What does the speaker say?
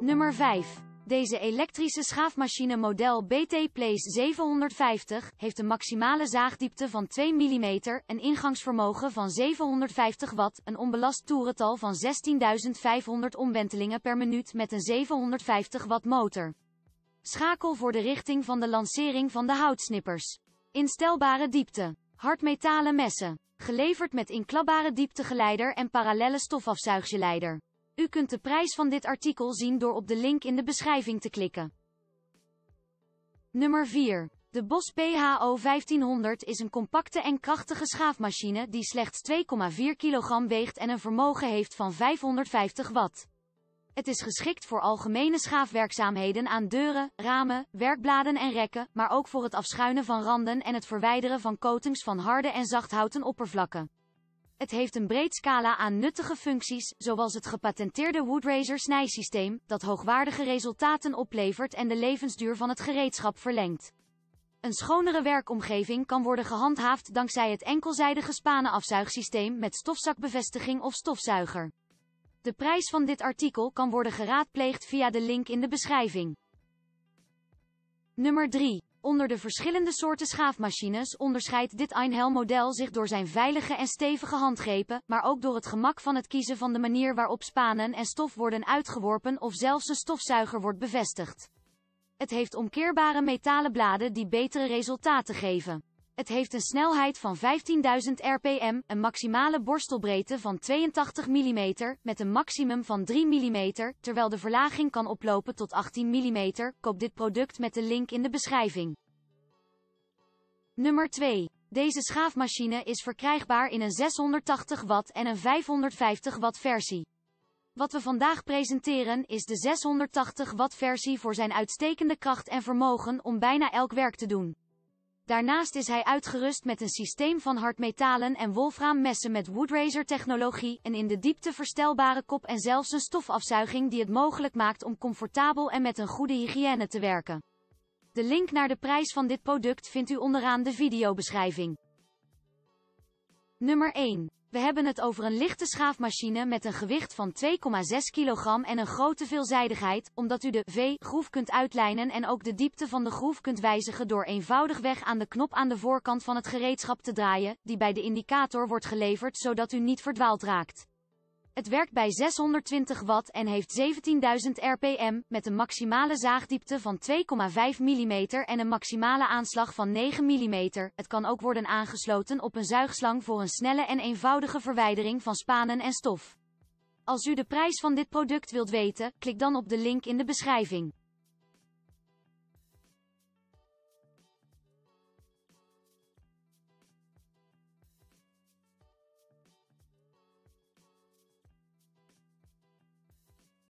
Nummer 5. Deze elektrische schaafmachine model BT Place 750 heeft een maximale zaagdiepte van 2 mm, een ingangsvermogen van 750 watt, een onbelast toerental van 16.500 omwentelingen per minuut met een 750 watt motor. Schakel voor de richting van de lancering van de houtsnippers. Instelbare diepte. Hardmetalen messen. Geleverd met inklapbare dieptegeleider en parallelle stofafzuiggeleider. U kunt de prijs van dit artikel zien door op de link in de beschrijving te klikken. Nummer 4. De Bosch PHO 1500 is een compacte en krachtige schaafmachine die slechts 2,4 kg weegt en een vermogen heeft van 550 watt. Het is geschikt voor algemene schaafwerkzaamheden aan deuren, ramen, werkbladen en rekken, maar ook voor het afschuinen van randen en het verwijderen van coatings van harde en zachthouten oppervlakken. Het heeft een breed scala aan nuttige functies, zoals het gepatenteerde Woodrazor snijsysteem, dat hoogwaardige resultaten oplevert en de levensduur van het gereedschap verlengt. Een schonere werkomgeving kan worden gehandhaafd dankzij het enkelzijdige spanenafzuigsysteem met stofzakbevestiging of stofzuiger. De prijs van dit artikel kan worden geraadpleegd via de link in de beschrijving. Nummer 3. Onder de verschillende soorten schaafmachines onderscheidt dit Einhell-model zich door zijn veilige en stevige handgrepen, maar ook door het gemak van het kiezen van de manier waarop spanen en stof worden uitgeworpen of zelfs een stofzuiger wordt bevestigd. Het heeft omkeerbare metalen bladen die betere resultaten geven. Het heeft een snelheid van 15.000 rpm, een maximale borstelbreedte van 82 mm, met een maximum van 3 mm, terwijl de verlaging kan oplopen tot 18 mm. Koop dit product met de link in de beschrijving. Nummer 2. Deze schaafmachine is verkrijgbaar in een 680 watt en een 550 watt versie. Wat we vandaag presenteren is de 680 watt versie voor zijn uitstekende kracht en vermogen om bijna elk werk te doen. Daarnaast is hij uitgerust met een systeem van hardmetalen en wolfraammessen met Woodrazor-technologie, een in de diepte verstelbare kop en zelfs een stofafzuiging die het mogelijk maakt om comfortabel en met een goede hygiëne te werken. De link naar de prijs van dit product vindt u onderaan de videobeschrijving. Nummer 1. We hebben het over een lichte schaafmachine met een gewicht van 2,6 kg en een grote veelzijdigheid, omdat u de V-groef kunt uitlijnen en ook de diepte van de groef kunt wijzigen door eenvoudigweg aan de knop aan de voorkant van het gereedschap te draaien, die bij de indicator wordt geleverd zodat u niet verdwaald raakt. Het werkt bij 620 watt en heeft 17.000 rpm, met een maximale zaagdiepte van 2,5 mm en een maximale aanslag van 9 mm. Het kan ook worden aangesloten op een zuigslang voor een snelle en eenvoudige verwijdering van spanen en stof. Als u de prijs van dit product wilt weten, klik dan op de link in de beschrijving.